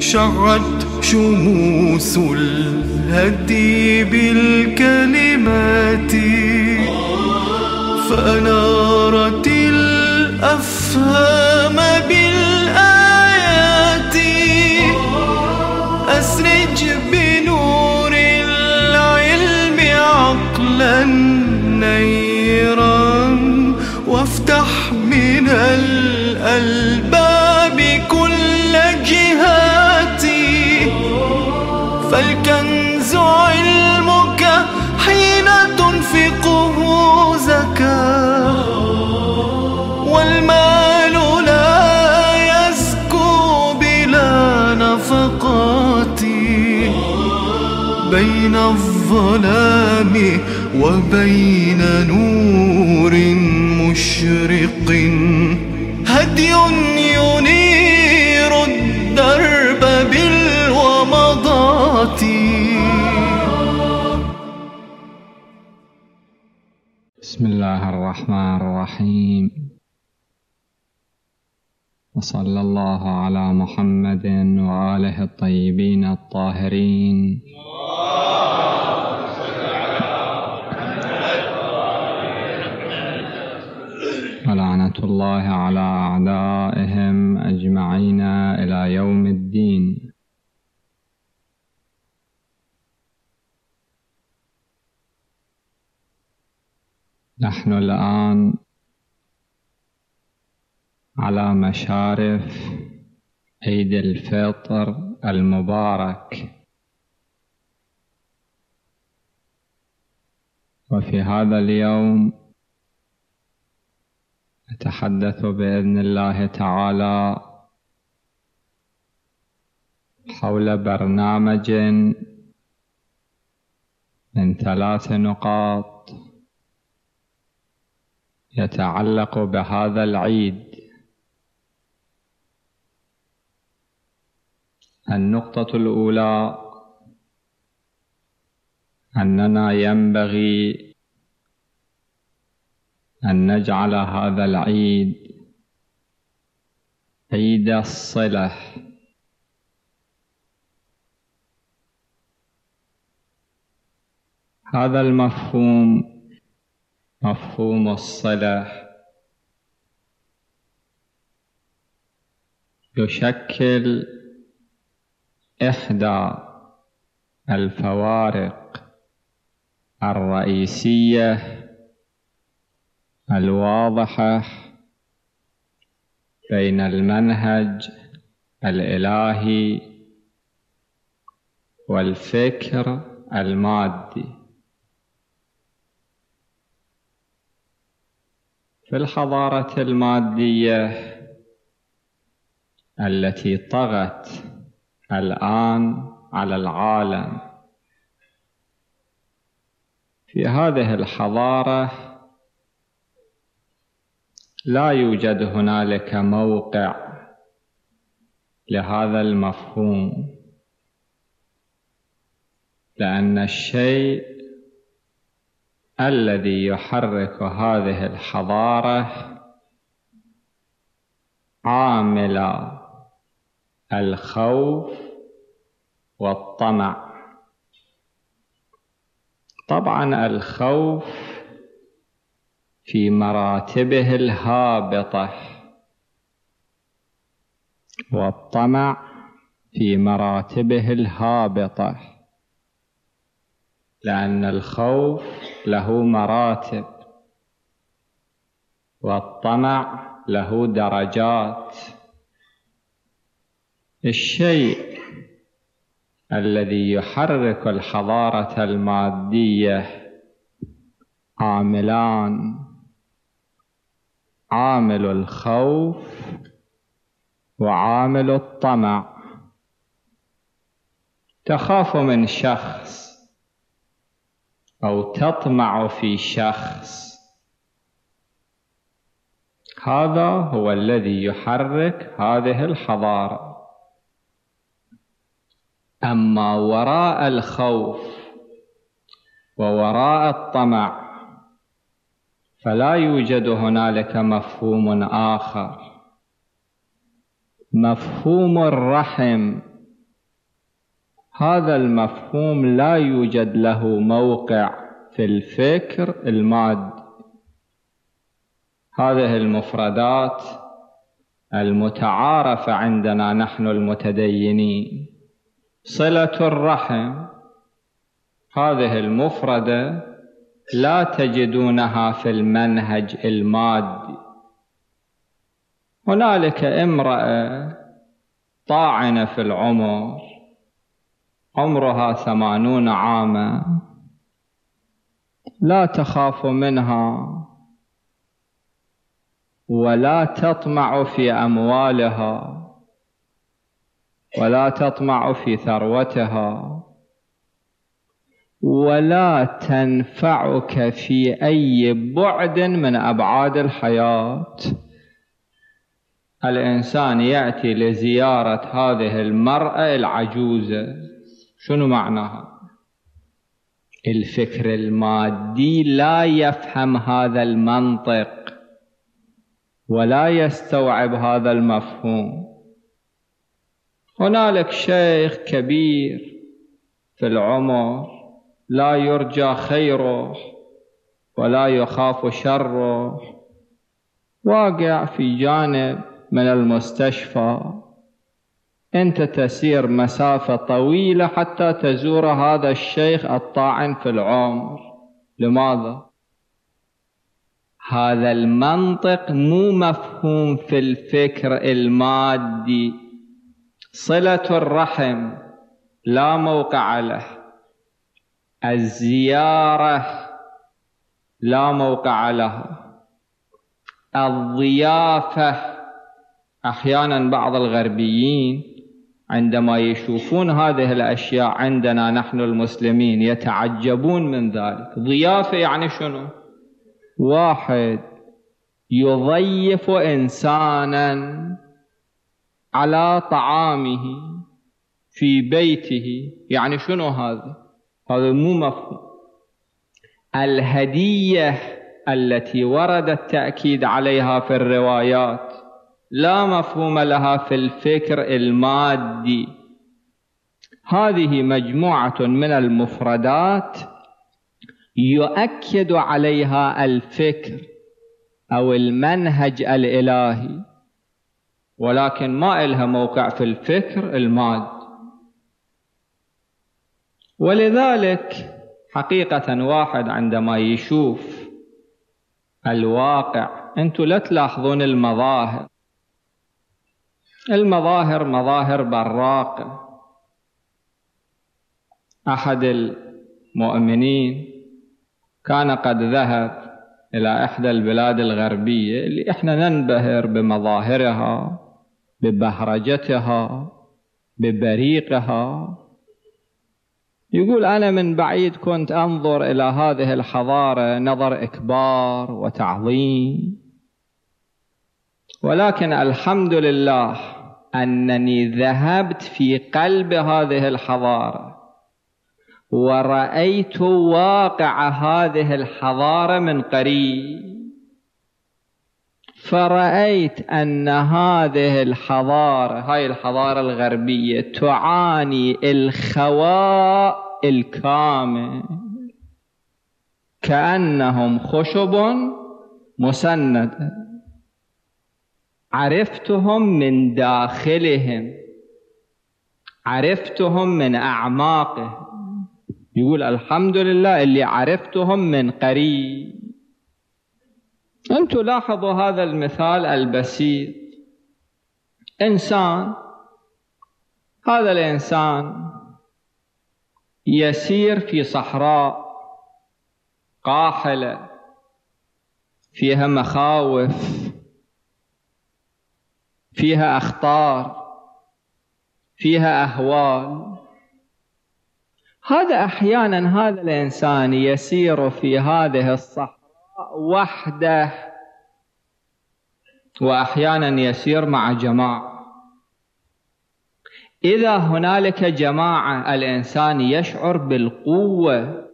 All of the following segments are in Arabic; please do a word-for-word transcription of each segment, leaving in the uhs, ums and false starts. شرت شموس الهدي بالكلمات، فأنارت الأفهام بالآيات. أسرج بنور العلم عقلا نيرا، وافتح من الألباب كل جهاتي. فالكنز علمك حين تنفقه زكاة، والمال لا يزكو بلا نفقاتي. بين الظلام وبين نور مشرق، هدي ينير الدرب بالومضات. بسم الله الرحمن الرحيم، وصلى الله على محمد وآله الطيبين الطاهرين. ولعنة الله على أعدائهم أجمعين إلى يوم الدين. نحن الآن على مشارف عيد الفطر المبارك، وفي هذا اليوم أتحدث بإذن الله تعالى حول برنامج من ثلاث نقاط يتعلق بهذا العيد. النقطة الأولى أننا ينبغي أن نجعل هذا العيد عيد الصلة، هذا المفهوم مفهوم الصلة يشكل إحدى الفوارق الرئيسية الواضحة بين المنهج الإلهي والفكر المادي. في الحضارة المادية التي طغت الآن على العالم، في هذه الحضارة لا يوجد هنالك موقع لهذا المفهوم، لأن الشيء الذي يحرك هذه الحضارة عامل الخوف والطمع. طبعا الخوف في مراتبه الهابطة، والطمع في مراتبه الهابطة، لأن الخوف له مراتب والطمع له درجات. الشيء الذي يحرك الحضارة المادية عاملان: عامل الخوف وعامل الطمع. تخاف من شخص أو تطمع في شخص، هذا هو الذي يحرك هذه الحضارة. أما وراء الخوف ووراء الطمع فلا يوجد هنالك مفهوم آخر، مفهوم الرحم هذا المفهوم لا يوجد له موقع في الفكر المادي. هذه المفردات المتعارفة عندنا نحن المتدينين، صلة الرحم، هذه المفردة لا تجدونها في المنهج المادي. هنالك امرأة طاعنة في العمر، عمرها ثمانون عاما، لا تخاف منها ولا تطمع في أموالها ولا تطمع في ثروتها ولا تنفعك في أي بعد من أبعاد الحياة. الإنسان يأتي لزيارة هذه المرأة العجوزة، شنو معناها؟ الفكر المادي لا يفهم هذا المنطق ولا يستوعب هذا المفهوم. هنالك شيخ كبير في العمر لا يرجى خيره ولا يخاف شره، واقع في جانب من المستشفى، أنت تسير مسافة طويلة حتى تزور هذا الشيخ الطاعن في العمر. لماذا؟ هذا المنطق مو مفهوم في الفكر المادي. صلة الرحم لا موقع له، الزيارة لا موقع لها، الضيافة، أحيانا بعض الغربيين عندما يشوفون هذه الأشياء عندنا نحن المسلمين يتعجبون من ذلك. ضيافة يعني شنو؟ واحد يضيف إنسانا على طعامه في بيته، يعني شنو هذا؟ هذا مو مفهوم. الهدية التي ورد التأكيد عليها في الروايات لا مفهوم لها في الفكر المادي. هذه مجموعة من المفردات يؤكد عليها الفكر أو المنهج الإلهي، ولكن ما إلها موقع في الفكر المادي. ولذلك حقيقة واحد عندما يشوف الواقع، أنتم لا تلاحظون المظاهر، المظاهر مظاهر براقة. أحد المؤمنين كان قد ذهب إلى إحدى البلاد الغربية اللي إحنا ننبهر بمظاهرها، ببهرجتها، ببريقها. يقول أنا من بعيد كنت أنظر إلى هذه الحضارة نظر إكبار وتعظيم، ولكن الحمد لله أنني ذهبت في قلب هذه الحضارة ورأيت واقع هذه الحضارة من قريب، فرأيت أن هذه الحضارة، هاي الحضارة الغربية، تعاني الخواء الكامل، كأنهم خشب مسندة. عرفتهم من داخلهم، عرفتهم من أعماقهم. يقول الحمد لله اللي عرفتهم من قريب. أنتوا لاحظوا هذا المثال البسيط، إنسان، هذا الإنسان يسير في صحراء قاحلة فيها مخاوف، فيها أخطار، فيها أهوال. هذا أحيانا هذا الإنسان يسير في هذه الصحراء وحده، وأحيانا يسير مع جماعة. إذا هنالك جماعة الإنسان يشعر بالقوة،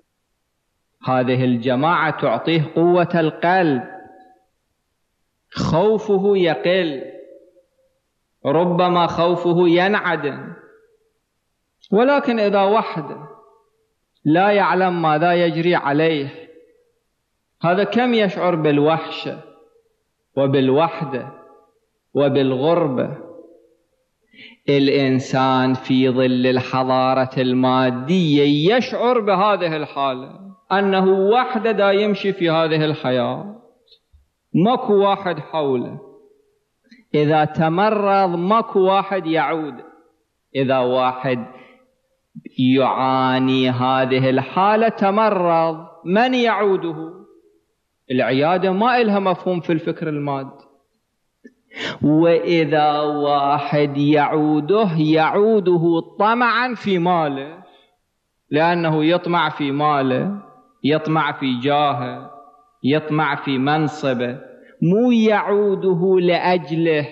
هذه الجماعة تعطيه قوة القلب، خوفه يقل، ربما خوفه ينعدم، ولكن إذا واحد لا يعلم ماذا يجري عليه، هذا كم يشعر بالوحشة وبالوحدة وبالغربة. الإنسان في ظل الحضارة المادية يشعر بهذه الحالة، أنه وحده دا يمشي في هذه الحياة، ماكو واحد حوله، إذا تمرض ماكو واحد يعود. إذا واحد يعاني هذه الحالة تمرض، من يعوده؟ العيادة ما إلها مفهوم في الفكر المادي. وإذا واحد يعوده يعوده طمعا في ماله، لأنه يطمع في ماله، يطمع في جاهه، يطمع في منصبه، مو يعوده لأجله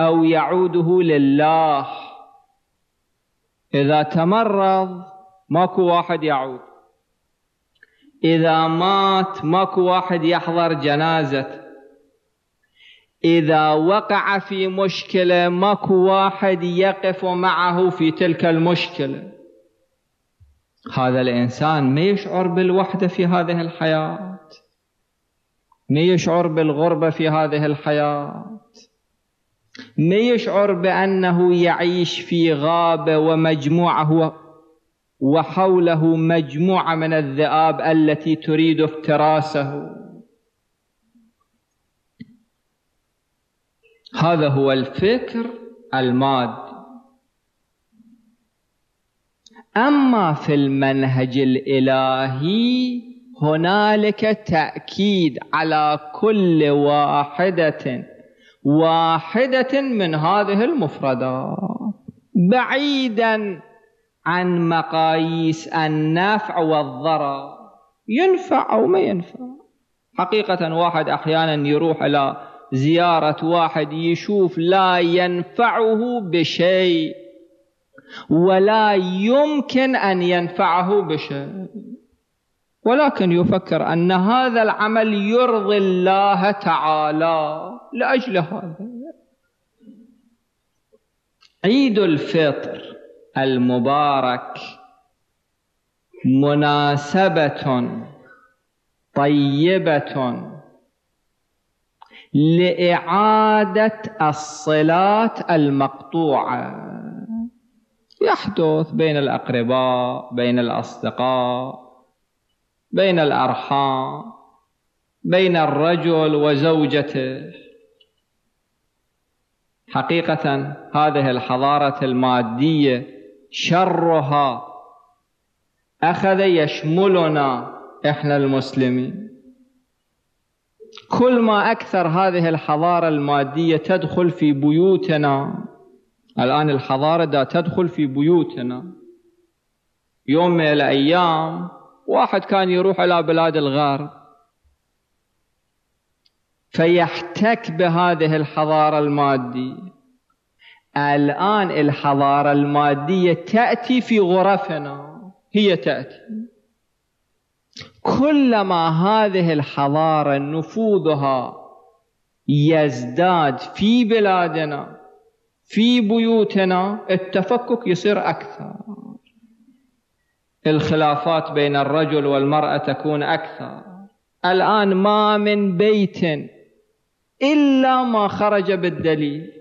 أو يعوده لله. إذا تمرض ماكو واحد يعود، إذا مات ماكو واحد يحضر جنازته، إذا وقع في مشكلة ماكو واحد يقف معه في تلك المشكلة. هذا الإنسان ما يشعر بالوحدة في هذه الحياة، ما يشعر بالغربة في هذه الحياة، ما يشعر بأنه يعيش في غابة ومجموعة وحوله مجموعة من الذئاب التي تريد افتراسه. هذا هو الفكر المادي. أما في المنهج الإلهي هنالك تأكيد على كل واحدة واحدة من هذه المفردات، بعيدا عن مقاييس النفع والضرر، ينفع أو ما ينفع. حقيقة واحد أحيانا يروح إلى زيارة واحد يشوف لا ينفعه بشيء ولا يمكن أن ينفعه بشيء، ولكن يفكر أن هذا العمل يرضي الله تعالى، لأجل هذا عيد الفطر المبارك مناسبة طيبة لإعادة الصلات المقطوعة. يحدث بين الأقرباء، بين الأصدقاء، بين الأرحام، بين الرجل وزوجته. حقيقة هذه الحضارة المادية شرها أخذ يشملنا إحنا المسلمين. كل ما أكثر هذه الحضارة المادية تدخل في بيوتنا، الآن الحضارة دا تدخل في بيوتنا. يوم من الأيام واحد كان يروح إلى بلاد الغرب فيحتك بهذه الحضارة المادية. الآن الحضارة المادية تأتي في غرفنا، هي تأتي. كلما هذه الحضارة نفوذها يزداد في بلادنا، في بيوتنا، التفكك يصير أكثر، الخلافات بين الرجل والمرأة تكون أكثر. الآن ما من بيت إلا ما خرج بالدليل،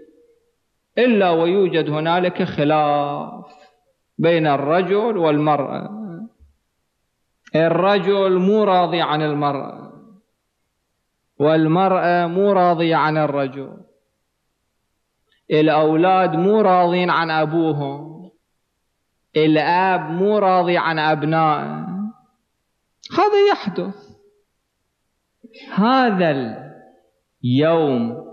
إلا ويوجد هنالك خلاف بين الرجل والمرأة، الرجل مو راضي عن المرأة والمرأة مو راضية عن الرجل، الأولاد مو راضين عن أبوهم، الآب مو راضي عن أبنائه. هذا يحدث. هذا اليوم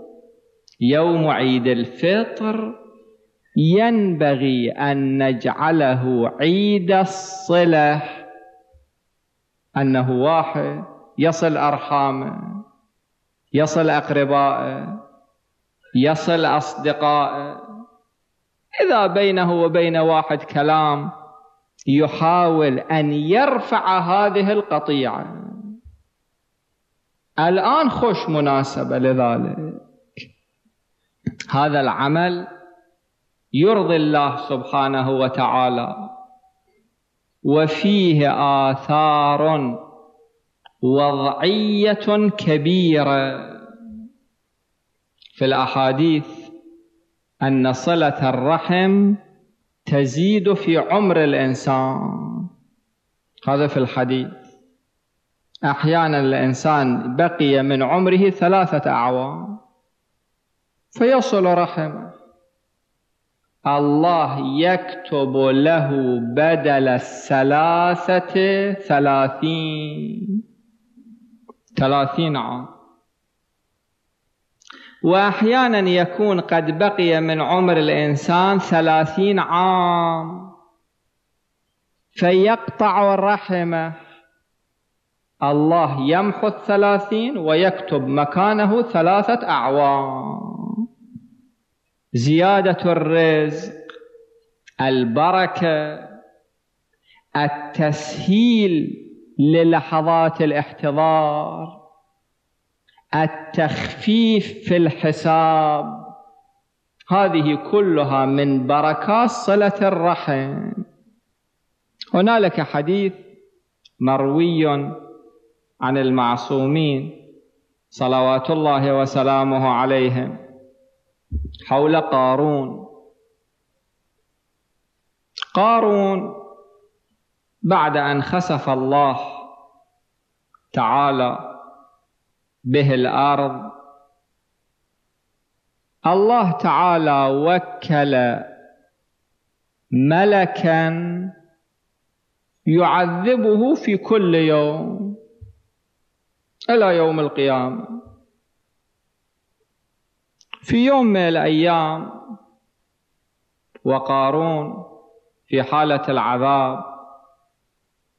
يوم عيد الفطر ينبغي أن نجعله عيد الصلة، أنه واحد يصل أرحامه، يصل أقربائه، يصل أصدقائه. إذا بينه وبين واحد كلام يحاول أن يرفع هذه القطيعة. الآن خوش مناسبة لذلك. هذا العمل يرضي الله سبحانه وتعالى، وفيه آثار وضعية كبيرة في الأحاديث أن صلة الرحم تزيد في عمر الإنسان. هذا في الحديث. أحيانا الإنسان بقي من عمره ثلاثة أعوام فيصل رحمه، الله يكتب له بدل الثلاثة ثلاثين ثلاثين عام. وأحيانا يكون قد بقي من عمر الإنسان ثلاثين عام فيقطع الرحمة، الله يمحو الثلاثين ويكتب مكانه ثلاثة أعوام. زيادة الرزق، البركة، التسهيل للحظات الاحتضار، التخفيف في الحساب، هذه كلها من بركات صلة الرحم. هنالك حديث مروي عن المعصومين صلوات الله وسلامه عليهم حول قارون. قارون بعد أن خسف الله تعالى به الأرض، الله تعالى وكل ملكا يعذبه في كل يوم إلى يوم القيامة. في يوم من الأيام وقارون في حالة العذاب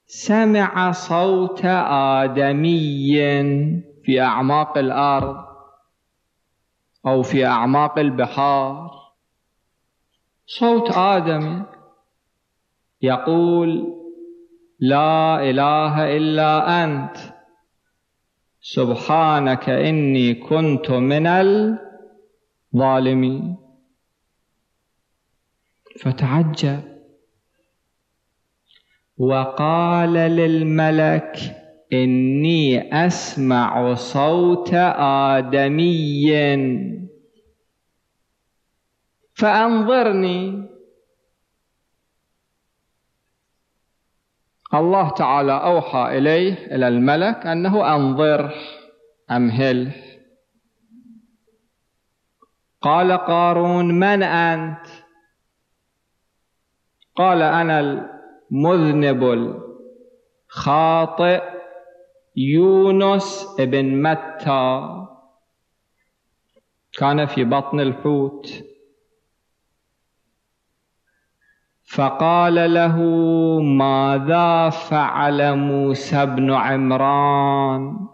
سمع صوت آدمي في أعماق الأرض أو في أعماق البحار، صوت آدمي يقول لا إله إلا أنت سبحانك إني كنت من ال ظالمين. فتعجب وقال للملك إني أسمع صوت آدمي فأنظرني. الله تعالى أوحى إليه إلى الملك أنه أنظر أمهله. قال قارون من أنت؟ قال أنا المذنب الخاطئ يونس ابن متى، كان في بطن الحوت. فقال له ماذا فعل موسى بن عمران؟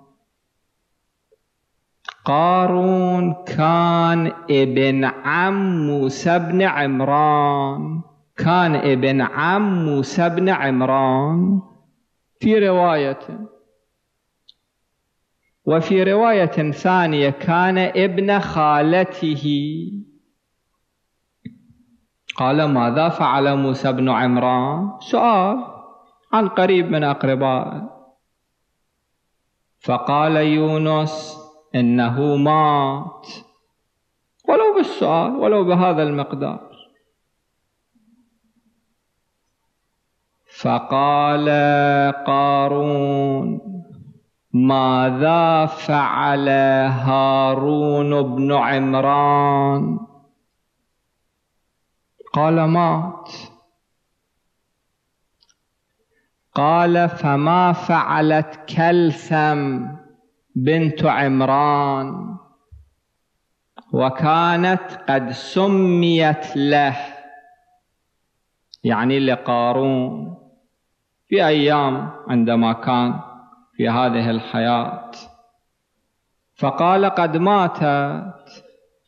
قارون كان ابن عم موسى بن عمران، كان ابن عم موسى بن عمران في رواية، وفي رواية ثانية كان ابن خالته. قال ماذا فعل موسى بن عمران؟ سؤال عن قريب من أقربائه. فقال يونس إنه مات، ولو بالسؤال ولو بهذا المقدار. فقال قارون ماذا فعل هارون بن عمران؟ قال مات. قال فما فعلت كلثم بنت عمران وكانت قد سميت له، يعني لقارون في أيام عندما كان في هذه الحياة. فقال قد ماتت،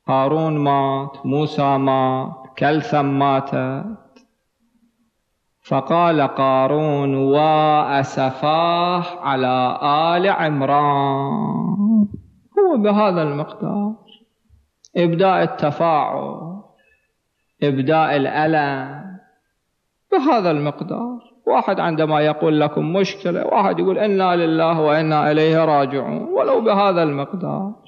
هارون مات، موسى مات، كلثم ماتت. فقال قارون وأسفاه على آل عمران، هو بهذا المقدار إبداء التفاعل، إبداء الألم بهذا المقدار. واحد عندما يقول لكم مشكلة واحد يقول إنا لله وإنا إليه راجعون، ولو بهذا المقدار.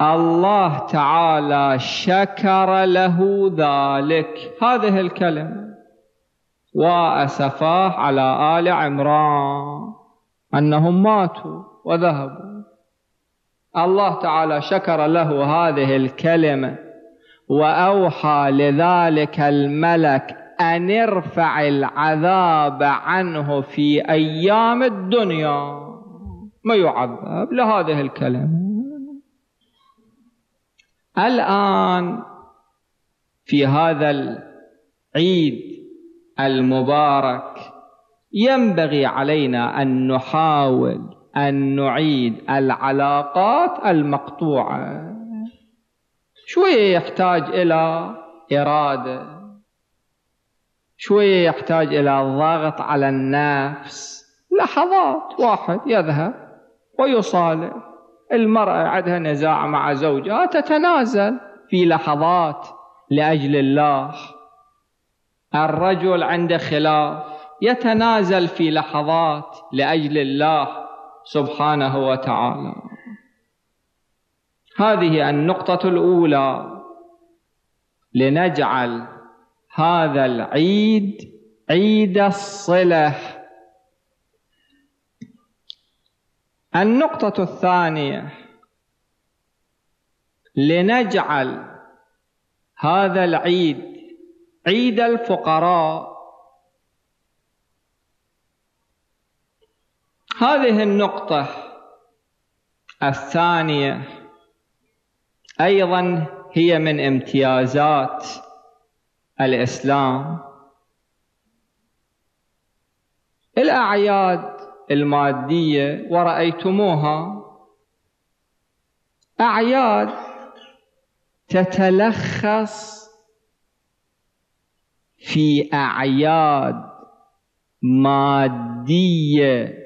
الله تعالى شكر له ذلك، هذه الكلمة. وأسفاه على آل عمران أنهم ماتوا وذهبوا. الله تعالى شكر له هذه الكلمة وأوحى لذلك الملك أن ارفع العذاب عنه في أيام الدنيا، ما يعذب لهذه الكلمة. الآن في هذا العيد المبارك ينبغي علينا أن نحاول أن نعيد العلاقات المقطوعة. شوية يحتاج إلى إرادة، شوية يحتاج إلى ضغط على النفس، لحظات واحد يذهب ويصالح. المرأة عندها نزاع مع زوجها تتنازل في لحظات لأجل الله. الرجل عنده خلاف يتنازل في لحظات لأجل الله سبحانه وتعالى. هذه النقطة الأولى، لنجعل هذا العيد عيد الصلة. النقطة الثانية، لنجعل هذا العيد عيد الفقراء. هذه النقطة الثانية أيضا هي من امتيازات الإسلام. الأعياد المادية ورأيتموها أعياد تتلخص في أعياد مادية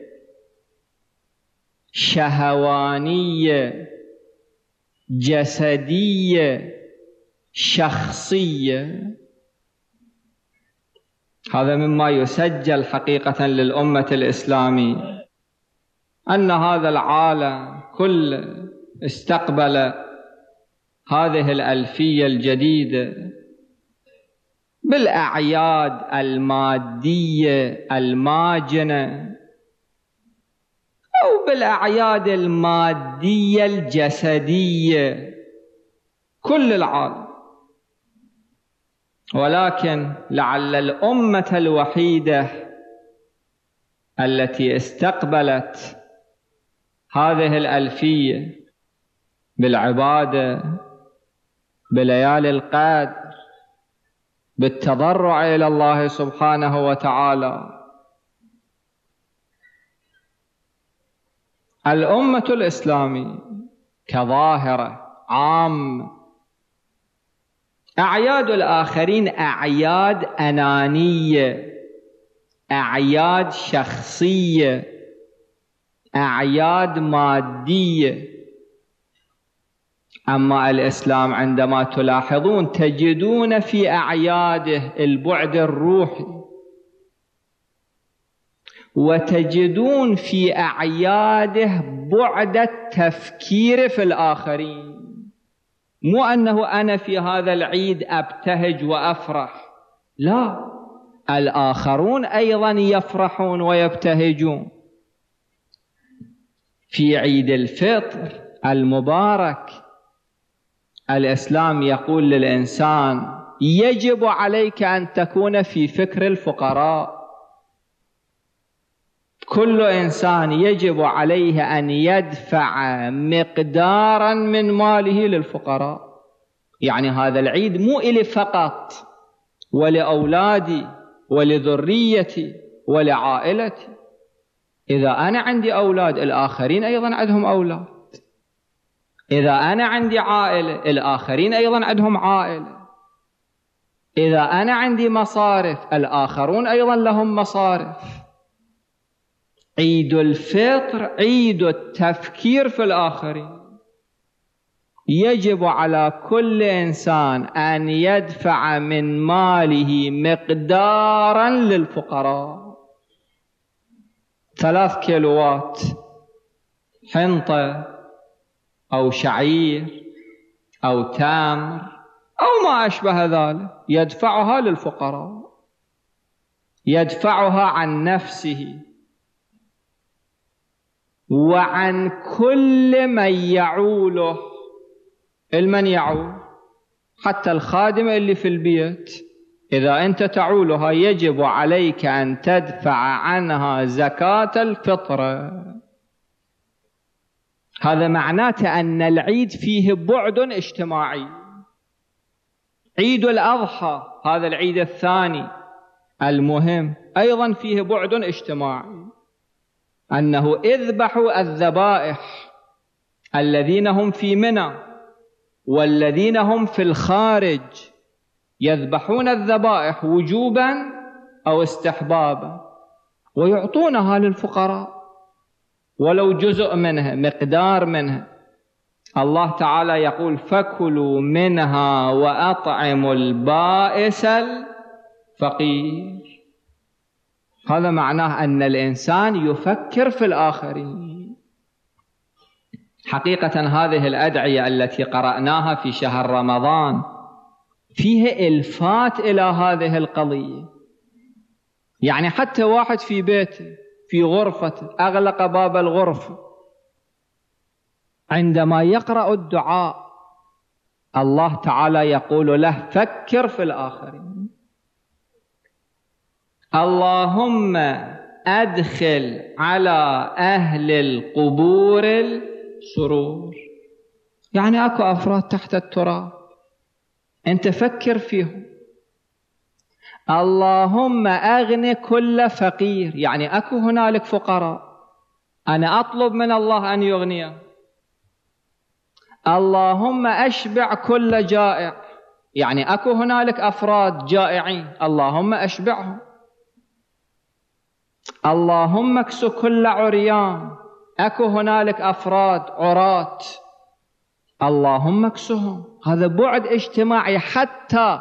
شهوانية جسدية شخصية. هذا مما يسجل حقيقة للأمة الإسلامية أن هذا العالم كله استقبل هذه الألفية الجديدة بالأعياد المادية الماجنة أو بالأعياد المادية الجسدية، كل العالم. ولكن لعل الأمة الوحيدة التي استقبلت هذه الألفية بالعبادة، بليالي القدر، بالتضرع إلى الله سبحانه وتعالى، الأمة الإسلامية كظاهرة عامة. أعياد الآخرين أعياد أنانية، أعياد شخصية، أعياد مادية. أما الإسلام عندما تلاحظون تجدون في أعياده البعد الروحي، وتجدون في أعياده بعد التفكير في الآخرين. مو أنه أنا في هذا العيد أبتهج وأفرح، لا، الآخرون أيضا يفرحون ويبتهجون. في عيد الفطر المبارك الإسلام يقول للإنسان يجب عليك أن تكون في فكر الفقراء. كل إنسان يجب عليه أن يدفع مقداراً من ماله للفقراء. يعني هذا العيد مو إلي فقط، ولأولادي ولذريتي ولعائلتي. إذا أنا عندي أولاد الآخرين أيضاً عندهم أولاد، إذا أنا عندي عائلة الآخرين أيضاً عندهم عائلة، إذا أنا عندي مصارف الآخرون أيضاً لهم مصارف. عيد الفطر عيد التفكير في الآخرين، يجب على كل إنسان أن يدفع من ماله مقداراً للفقراء. ثلاث كيلوات حنطة أو شعير أو تمر أو ما أشبه ذلك يدفعها للفقراء، يدفعها عن نفسه وعن كل من يعوله. المن يعول؟ حتى الخادم اللي في البيت، إذا أنت تعولها يجب عليك أن تدفع عنها زكاة الفطرة. هذا معناته أن العيد فيه بعد اجتماعي. عيد الأضحى هذا العيد الثاني المهم أيضا فيه بعد اجتماعي، أنه اذبحوا الذبائح، الذين هم في منى والذين هم في الخارج يذبحون الذبائح وجوبا أو استحبابا ويعطونها للفقراء ولو جزء منها، مقدار منها. الله تعالى يقول فكلوا منها وأطعموا البائس الفقير. هذا معناه أن الإنسان يفكر في الآخرين. حقيقة هذه الأدعية التي قرأناها في شهر رمضان فيها إلفات إلى هذه القضية. يعني حتى واحد في بيته، في غرفته، أغلق باب الغرفة، عندما يقرأ الدعاء الله تعالى يقول له فكر في الآخرين. اللهم أدخل على أهل القبور السرور. يعني أكو أفراد تحت التراب، أنت فكر فيهم. اللهم أغني كل فقير. يعني أكو هنالك فقراء أنا أطلب من الله أن يغنيه. اللهم أشبع كل جائع. يعني أكو هنالك أفراد جائعين، اللهم أشبعهم. اللهم اكس كل عريان. أكو هنالك أفراد عراة، اللهم اكسهم. هذا بعد اجتماعي. حتى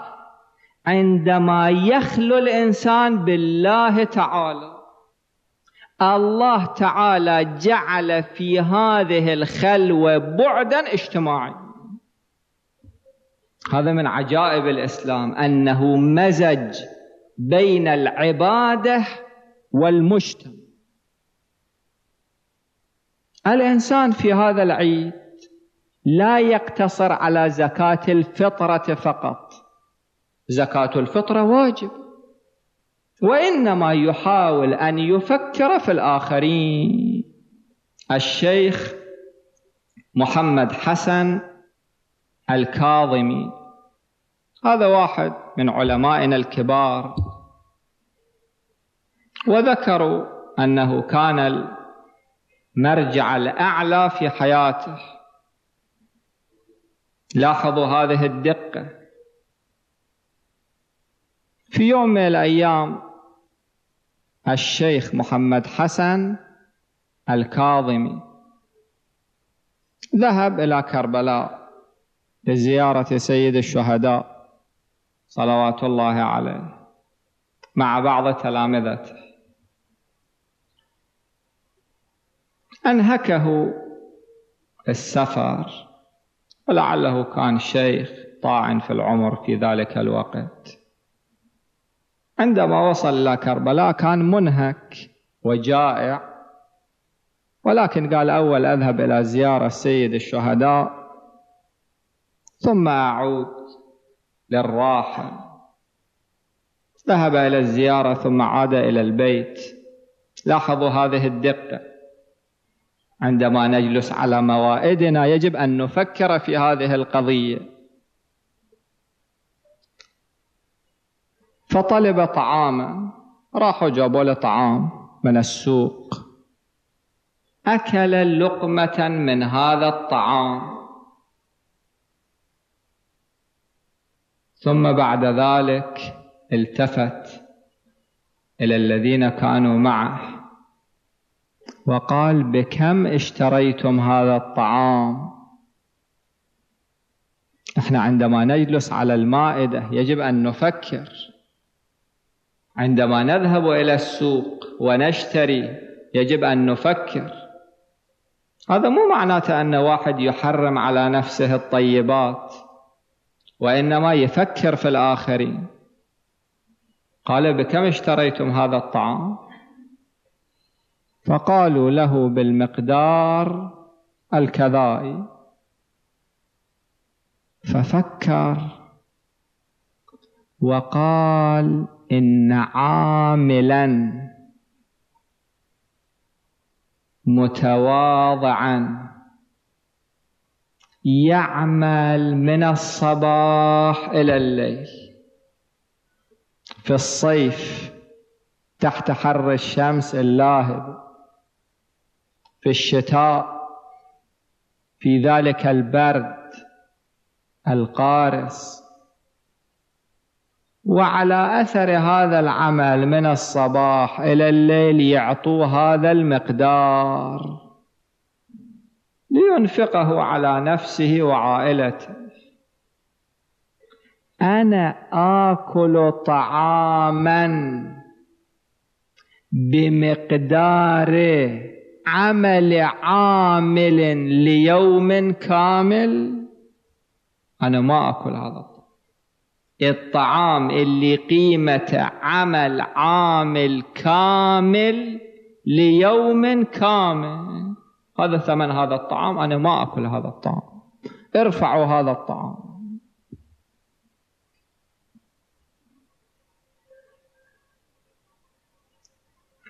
عندما يخلو الإنسان بالله تعالى، الله تعالى جعل في هذه الخلوة بعدا اجتماعيا. هذا من عجائب الإسلام، أنه مزج بين العبادة والمجتمع. الإنسان في هذا العيد لا يقتصر على زكاة الفطرة فقط، زكاة الفطرة واجب، وإنما يحاول أن يفكر في الآخرين. الشيخ محمد حسن الكاظمي هذا واحد من علمائنا الكبار، وذكروا أنه كان المرجع الأعلى في حياته. لاحظوا هذه الدقة. في يوم من الأيام الشيخ محمد حسن الكاظمي ذهب إلى كربلاء لزيارة سيد الشهداء صلوات الله عليه مع بعض تلامذته. أنهكه السفر، ولعله كان شيخ طاعن في العمر في ذلك الوقت. عندما وصل إلى كربلاء كان منهك وجائع، ولكن قال أول أذهب إلى زيارة سيد الشهداء ثم أعود للراحة. ذهب إلى الزيارة ثم عاد إلى البيت. لاحظوا هذه الدقة. عندما نجلس على موائدنا يجب أن نفكر في هذه القضية. فطلب طعاما، راحوا جابوا له طعام من السوق، أكل لقمة من هذا الطعام، ثم بعد ذلك التفت إلى الذين كانوا معه وقال بكم اشتريتم هذا الطعام؟ نحن عندما نجلس على المائدة يجب أن نفكر. عندما نذهب إلى السوق ونشتري يجب أن نفكر. هذا مو معناته أن واحد يحرم على نفسه الطيبات، وإنما يفكر في الآخرين. قال: بكم اشتريتم هذا الطعام؟ فقالوا له: بالمقدار الكذائي. ففكر وقال: إن عاملا متواضعا يعمل من الصباح إلى الليل في الصيف تحت حر الشمس اللاهب، في الشتاء في ذلك البرد القارس، وعلى أثر هذا العمل من الصباح إلى الليل يعطوه هذا المقدار لينفقه على نفسه وعائلته. أنا آكل طعاما بمقدار عمل عامل ليوم كامل، أنا ما أكل هذا الطعام. الطعام اللي قيمته عمل عامل كامل ليوم كامل، هذا ثمن هذا الطعام، أنا ما أكل هذا الطعام. ارفعوا هذا الطعام.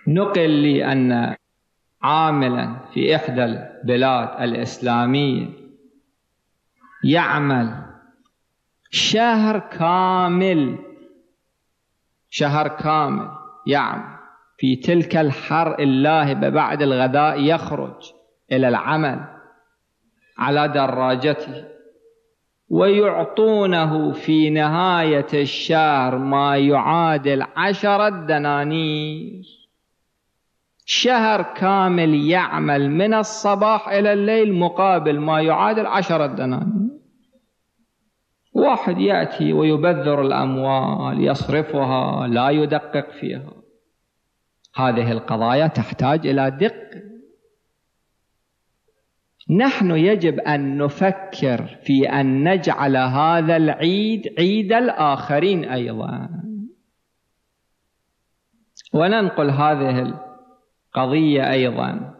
نقل لي أن عاملا في إحدى البلاد الإسلامية يعمل شهر كامل، شهر كامل يعمل في تلك الحر اللاهبة، بعد الغداء يخرج إلى العمل على دراجته، ويعطونه في نهاية الشهر ما يعادل عشرة دنانير. شهر كامل يعمل من الصباح إلى الليل مقابل ما يعادل عشرة دنانير. واحد يأتي ويبذر الأموال، يصرفها، لا يدقق فيها. هذه القضايا تحتاج إلى دقة. نحن يجب أن نفكر في أن نجعل هذا العيد عيد الآخرين أيضا. وننقل هذه القضية أيضا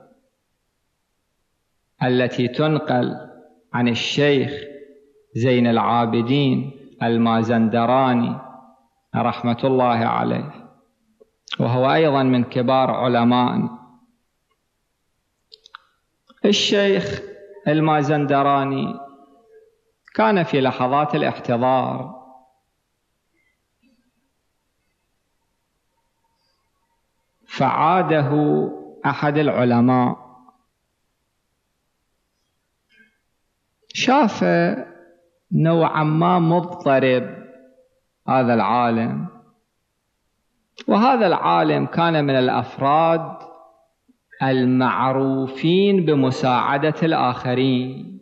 التي تنقل عن الشيخ زين العابدين المازندراني رحمة الله عليه، وهو أيضا من كبار علمائنا. الشيخ المازندراني كان في لحظات الاحتضار، فعاده أحد العلماء، شاف نوعا ما مضطرب هذا العالم، وهذا العالم كان من الأفراد المعروفين بمساعدة الآخرين،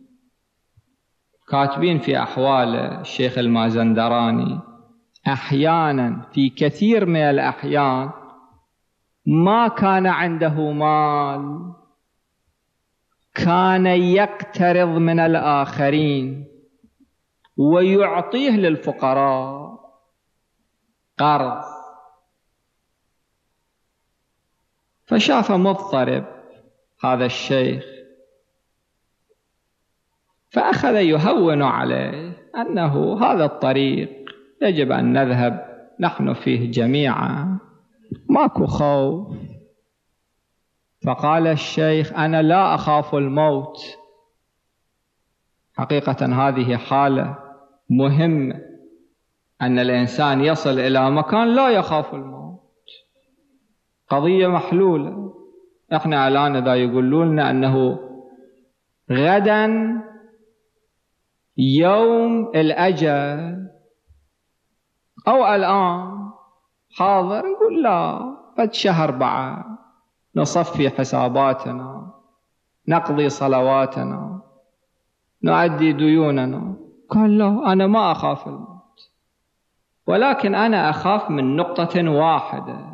كاتبين في أحوال الشيخ المازندراني: أحيانا في كثير من الأحيان ما كان عنده مال، كان يقترض من الآخرين ويعطيه للفقراء قرض. فشاف مضطرب هذا الشيخ، فأخذ يهون عليه أنه هذا الطريق يجب أن نذهب نحن فيه جميعا، ماكو خوف. فقال الشيخ: أنا لا أخاف الموت. حقيقة هذه حالة مهمة، أن الإنسان يصل إلى مكان لا يخاف الموت، قضية محلولة. إحنا الآن إذا يقولون لنا أنه غدا يوم الأجل أو الآن حاضر، يقول لا، قد شهر بعد، نصفي حساباتنا، نقضي صلواتنا، نؤدي ديوننا. قال له أنا ما أخاف الموت، ولكن أنا أخاف من نقطة واحدة،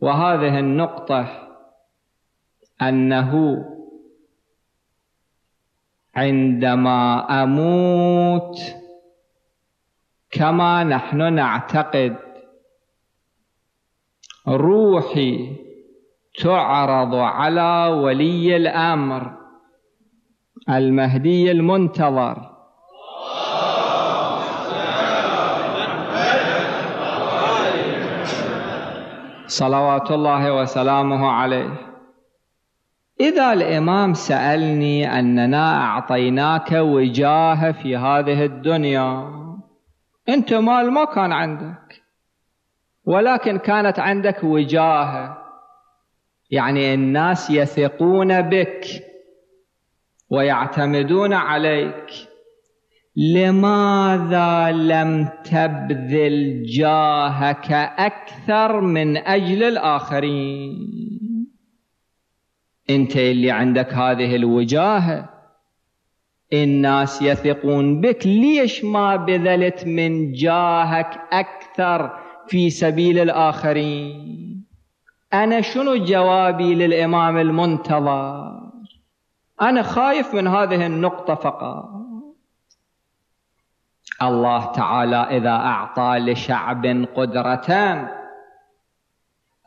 وهذه النقطة أنه عندما أموت كما نحن نعتقد روحي تعرض على ولي الأمر المهدي المنتظر، صلوات الله وسلامه عليه. إذا الإمام سألني أننا أعطيناك وجاهة في هذه الدنيا، أنت مال ما كان عندك، ولكن كانت عندك وجاهة، يعني الناس يثقون بك ويعتمدون عليك، لماذا لم تبذل جاهك أكثر من أجل الآخرين؟ أنت اللي عندك هذه الوجاهة، الناس يثقون بك، ليش ما بذلت من جاهك أكثر في سبيل الآخرين؟ أنا شنو جوابي للإمام المنتظر؟ أنا خايف من هذه النقطة فقط. الله تعالى إذا أعطى لشعب قدرة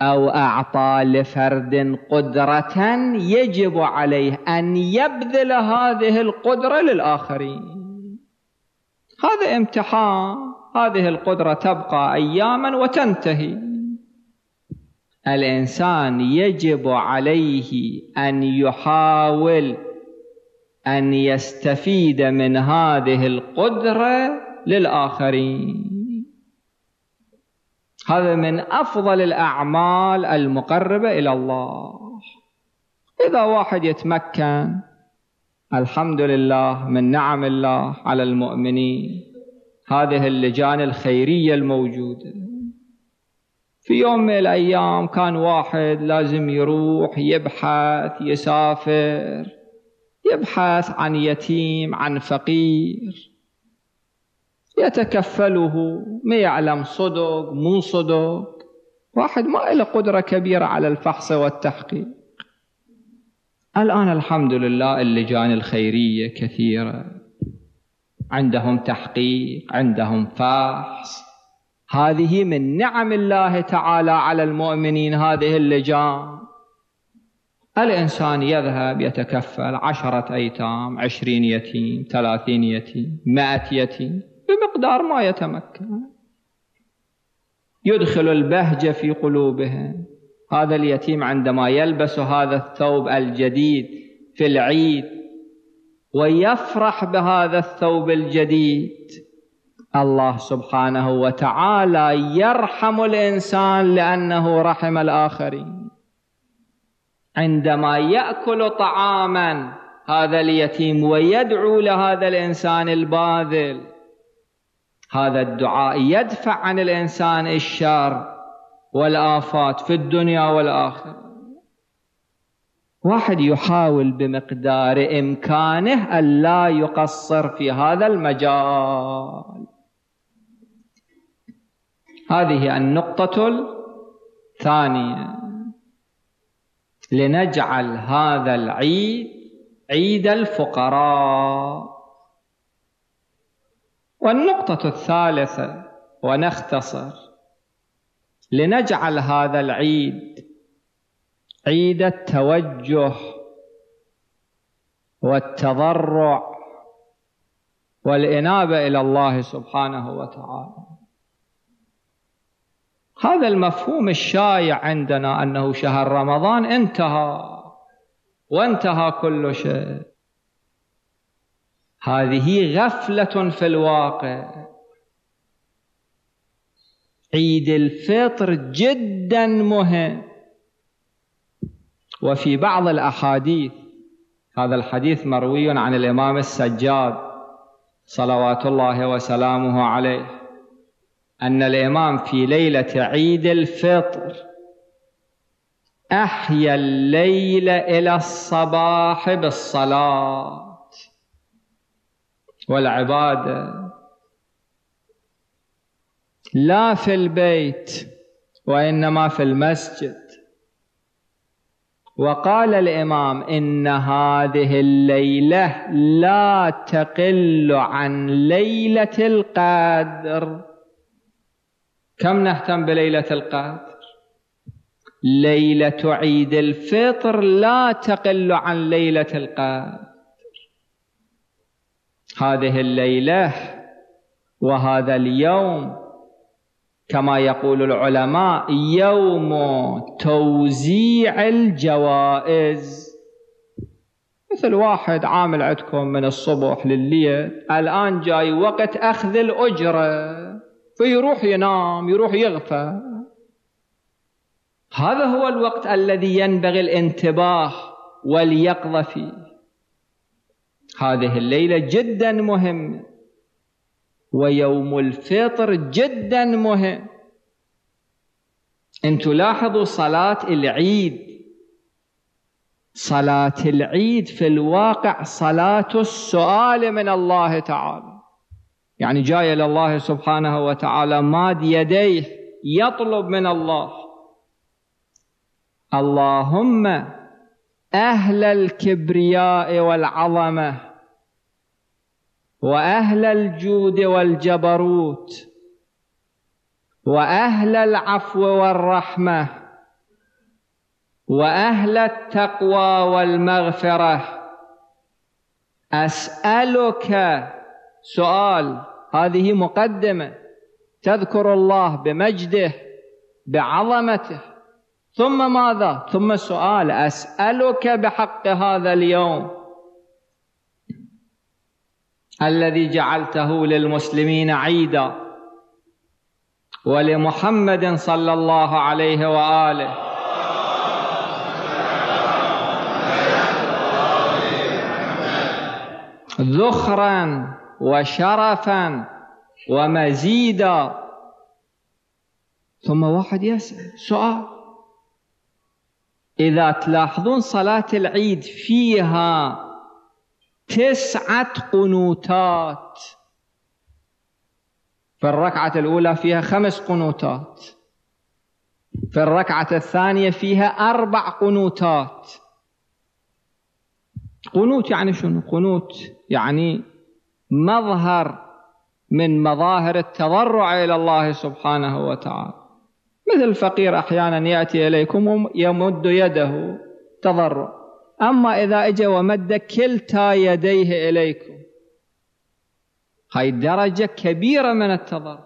أو أعطى لفرد قدرة، يجب عليه أن يبذل هذه القدرة للآخرين. هذا امتحان، هذه القدرة تبقى أياما وتنتهي. الإنسان يجب عليه أن يحاول أن يستفيد من هذه القدرة للآخرين. هذا من أفضل الأعمال المقربة إلى الله. إذا واحد يتمكن، الحمد لله من نعم الله على المؤمنين هذه اللجان الخيرية الموجودة. في يوم من الأيام كان واحد لازم يروح يبحث، يسافر يبحث عن يتيم، عن فقير يتكفله، ما يعلم صدق مو صدق، واحد ما له قدرة كبيرة على الفحص والتحقيق. الآن الحمد لله اللجان الخيرية كثيرة، عندهم تحقيق، عندهم فحص. هذه من نعم الله تعالى على المؤمنين هذه اللجان. الإنسان يذهب يتكفل عشرة أيتام، عشرين يتيم، ثلاثين يتيم، مائة يتيم، بمقدار ما يتمكن. يدخل البهجة في قلوبهم. هذا اليتيم عندما يلبس هذا الثوب الجديد في العيد ويفرح بهذا الثوب الجديد، الله سبحانه وتعالى يرحم الإنسان لأنه رحم الآخرين. عندما يأكل طعاما هذا اليتيم ويدعو لهذا الإنسان الباذل، هذا الدعاء يدفع عن الإنسان الشر والآفات في الدنيا والآخرة. واحد يحاول بمقدار إمكانه ألا يقصر في هذا المجال. هذه النقطة الثانية، لنجعل هذا العيد عيد الفقراء. والنقطة الثالثة ونختصر، لنجعل هذا العيد عيد التوجه والتضرع والإنابة إلى الله سبحانه وتعالى. هذا المفهوم الشائع عندنا أنه شهر رمضان انتهى وانتهى كل شيء، هذه غفلة في الواقع. عيد الفطر جدا مهم. وفي بعض الأحاديث، هذا الحديث مروي عن الإمام السجاد صلوات الله وسلامه عليه، أن الإمام في ليلة عيد الفطر أحيا الليل إلى الصباح بالصلاة. والعبادة، لا في البيت وإنما في المسجد. وقال الإمام: إن هذه الليلة لا تقل عن ليلة القدر. كم نهتم بليلة القدر؟ ليلة عيد الفطر لا تقل عن ليلة القدر. هذه الليلة وهذا اليوم كما يقول العلماء يوم توزيع الجوائز. مثل واحد عامل عندكم من الصبح للليل، الآن جاي وقت أخذ الأجرة فيروح ينام، يروح يغفى. هذا هو الوقت الذي ينبغي الانتباه واليقظة فيه. هذه الليلة جدا مهمة، ويوم الفطر جدا مهم. أن تلاحظوا صلاة العيد، صلاة العيد في الواقع صلاة السؤال من الله تعالى، يعني جاي إلى الله سبحانه وتعالى ماد يديه يطلب من الله: اللهم أهل الكبرياء والعظمة وأهل الجود والجبروت وأهل العفو والرحمة وأهل التقوى والمغفرة، أسألك سؤال. هذه مقدمة تذكر الله بمجده بعظمته، ثم ماذا؟ ثم سؤال: أسألك بحق هذا اليوم الذي جعلته للمسلمين عيدا ولمحمد صلى الله عليه وآله، ذخرا وشرفا ومزيدا. ثم واحد يسأل سؤال. إذا تلاحظون صلاة العيد فيها تسعة قنوتات. في الركعة الأولى فيها خمس قنوتات، في الركعة الثانية فيها أربع قنوتات. قنوت يعني شنو؟ قنوت يعني مظهر من مظاهر التضرع إلى الله سبحانه وتعالى، مثل الفقير أحيانا يأتي إليكم يمد يده تضرع. أما إذا أجى ومد كلتا يديه إليكم، هاي درجة كبيرة من التضرع،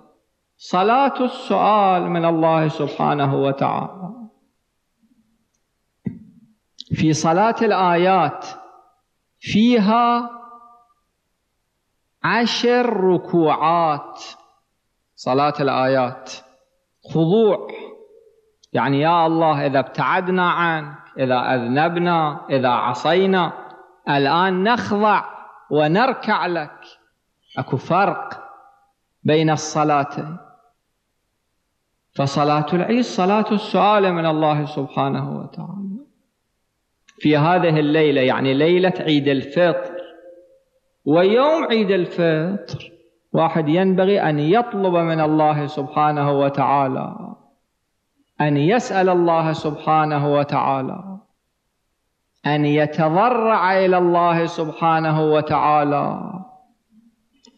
صلاة السؤال من الله سبحانه وتعالى. في صلاة الآيات فيها عشر ركوعات. صلاة الآيات خضوع، يعني يا الله إذا ابتعدنا عنك، إذا أذنبنا، إذا عصينا، الآن نخضع ونركع لك. أكو فرق بين الصلاتين. فصلاة العيد صلاة السؤال من الله سبحانه وتعالى. في هذه الليلة يعني ليلة عيد الفطر ويوم عيد الفطر، واحد ينبغي أن يطلب من الله سبحانه وتعالى، أن يسأل الله سبحانه وتعالى، أن يتضرع إلى الله سبحانه وتعالى.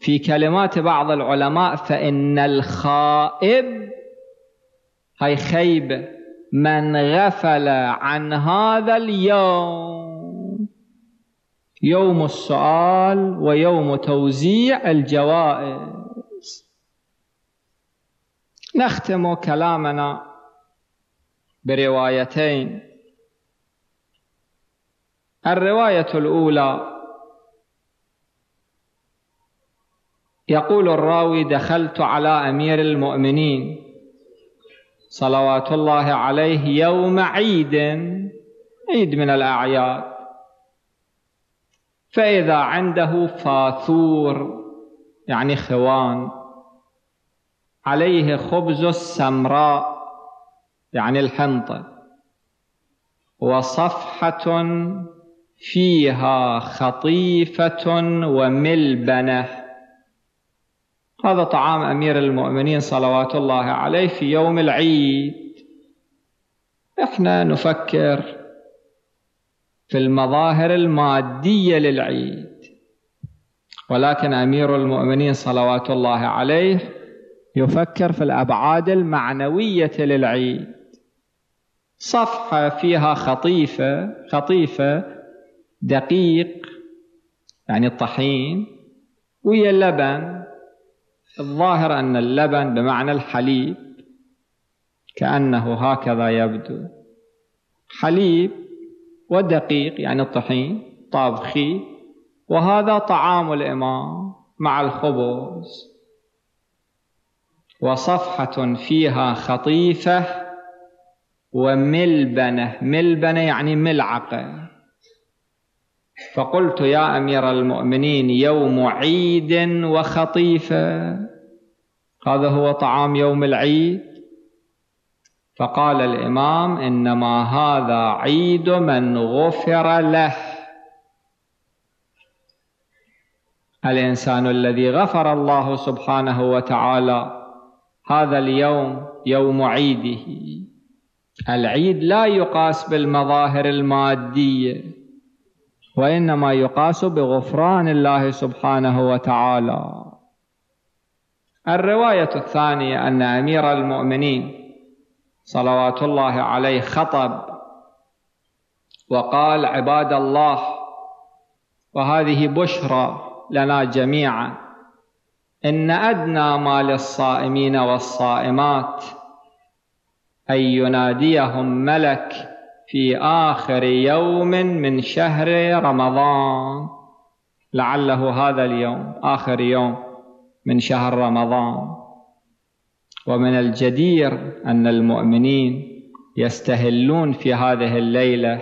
في كلمات بعض العلماء: فإن الخائب، هاي خيبة، من غفل عن هذا اليوم، يوم السؤال ويوم توزيع الجوائز. نختم كلامنا بروايتين. الرواية الأولى يقول الراوي: دخلت على أمير المؤمنين صلوات الله عليه يوم عيد، عيد من الأعياد، فإذا عنده فاثور يعني خوان، عليه خبز السمراء يعني الحنطة، وصفحة فيها خطيفة وملبنة. هذا طعام أمير المؤمنين صلوات الله عليه في يوم العيد. احنا نفكر في المظاهر المادية للعيد، ولكن أمير المؤمنين صلوات الله عليه يفكر في الأبعاد المعنوية للعيد. صفحة فيها خطيفة خطيفة دقيق، يعني الطحين ويا اللبن، الظاهر أن اللبن بمعنى الحليب، كأنه هكذا يبدو، حليب ودقيق يعني الطحين طابخي، وهذا طعام الإمام مع الخبز. وصفحة فيها خطيفة وملبنة، ملبنة يعني ملعقة. فقلت يا أمير المؤمنين، يوم عيد وخطيفة، هذا هو طعام يوم العيد؟ فقال الإمام: إنما هذا عيد من غفر له. الإنسان الذي غفر الله سبحانه وتعالى هذا اليوم يوم عيده. العيد لا يقاس بالمظاهر المادية، وإنما يقاس بغفران الله سبحانه وتعالى. الرواية الثانية أن أمير المؤمنين صلوات الله عليه خطب وقال: عباد الله، وهذه بشرى لنا جميعا، إن أدنى ما للصائمين والصائمات أن يناديهم ملك في آخر يوم من شهر رمضان. لعله هذا اليوم آخر يوم من شهر رمضان. ومن الجدير أن المؤمنين يستهلون في هذه الليلة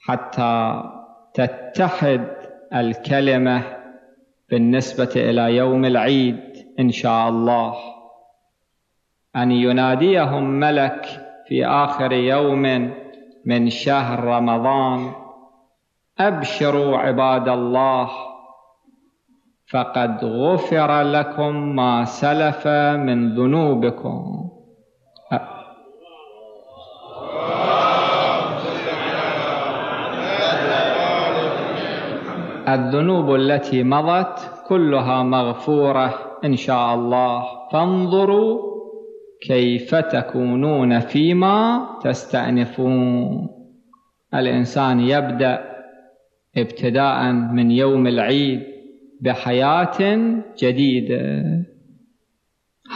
حتى تتحد الكلمة بالنسبة إلى يوم العيد إن شاء الله. أن يناديهم ملك في آخر يوم من شهر رمضان: أبشروا عباد الله، فقد غفر لكم ما سلف من ذنوبكم. الذنوب التي مضت كلها مغفورة إن شاء الله، فانظروا كيف تكونون فيما تستأنفون. الإنسان يبدأ ابتداء من يوم العيد بحياة جديدة.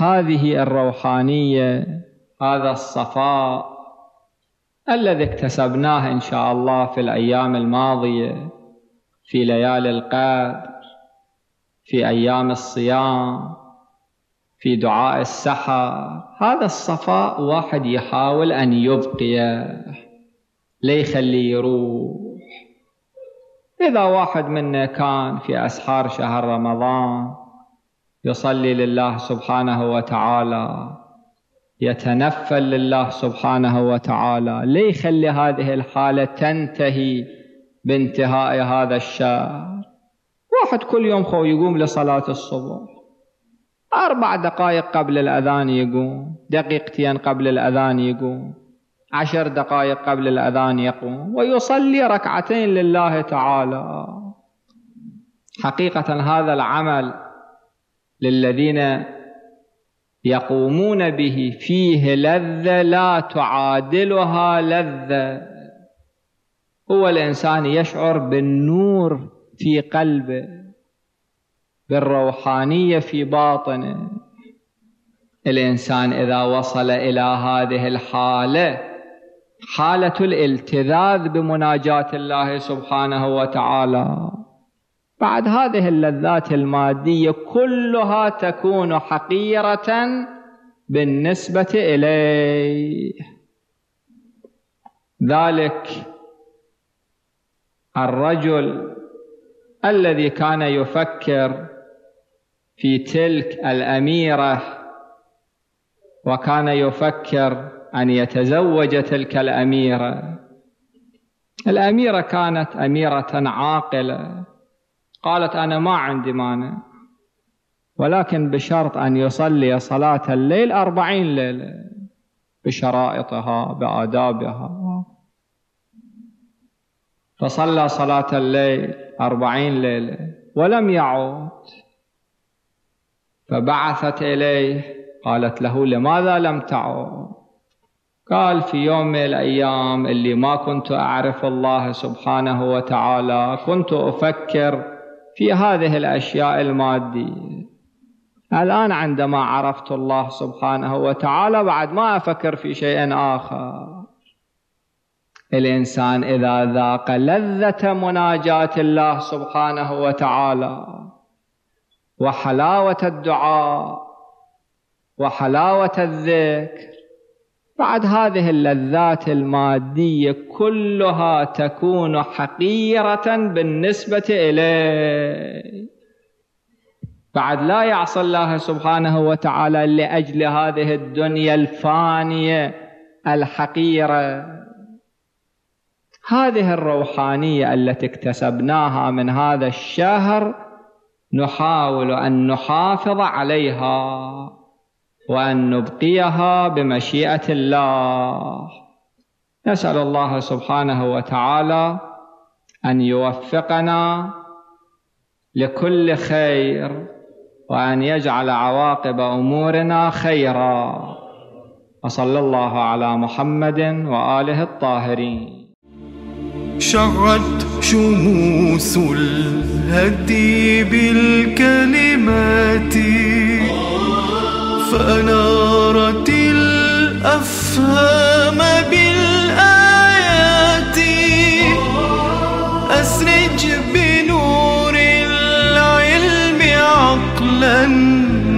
هذه الروحانية، هذا الصفاء الذي اكتسبناه إن شاء الله في الأيام الماضية، في ليالي القدر، في أيام الصيام، في دعاء السحر، هذا الصفاء واحد يحاول أن يبقيه، لا يخليه يروح. إذا واحد منا كان في أسحار شهر رمضان يصلي لله سبحانه وتعالى، يتنفل لله سبحانه وتعالى، لا يخلي هذه الحالة تنتهي بانتهاء هذا الشهر. واحد كل يوم خو يقوم لصلاة الصبح، أربع دقائق قبل الأذان يقوم، دقيقتين قبل الأذان يقوم، عشر دقائق قبل الأذان يقوم، ويصلي ركعتين لله تعالى. حقيقة هذا العمل للذين يقومون به فيه لذة لا تعادلها لذة. هو الإنسان يشعر بالنور في قلبه، بالروحانية في باطنه. الإنسان إذا وصل إلى هذه الحالة، حالة الالتذاذ بمناجاة الله سبحانه وتعالى، بعد هذه اللذات المادية كلها تكون حقيرة بالنسبة إليه. ذلك الرجل الذي كان يفكر في تلك الأميرة، وكان يفكر أن يتزوج تلك الأميرة، الأميرة كانت أميرة عاقلة، قالت أنا ما عندي مانع، ولكن بشرط أن يصلي صلاة الليل أربعين ليلة بشرائطها بآدابها. فصلى صلاة الليل أربعين ليلة ولم يعود، فبعثت إليه قالت له لماذا لم تعود؟ قال في يوم من الأيام اللي ما كنت أعرف الله سبحانه وتعالى كنت أفكر في هذه الأشياء المادية، الآن عندما عرفت الله سبحانه وتعالى بعد ما أفكر في شيء آخر. الإنسان إذا ذاق لذة مناجاة الله سبحانه وتعالى وحلاوة الدعاء وحلاوة الذكر، بعد هذه اللذات المادية كلها تكون حقيرة بالنسبة إليه، بعد لا يعصى الله سبحانه وتعالى لأجل هذه الدنيا الفانية الحقيرة. هذه الروحانية التي اكتسبناها من هذا الشهر نحاول أن نحافظ عليها وأن نبقيها بمشيئة الله. نسأل الله سبحانه وتعالى أن يوفقنا لكل خير وأن يجعل عواقب أمورنا خيرا، وصلى الله على محمد وآله الطاهرين. شعت شموس الهدي بالكلمات فأنارت الأفهام بالآيات، أسرج بنور العلم عقلا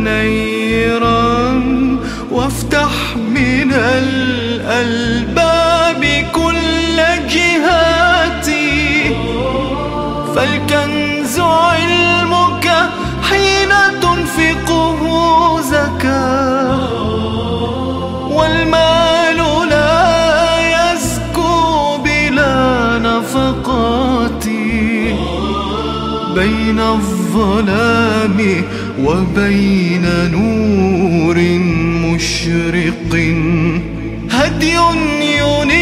نيرا وافتح من الألباب كل جهة، فالكنز علمك حين تنفقه زكاة، والمال لا يزكو بلا نفقات، بين الظلام وبين نور مشرق هدي ينير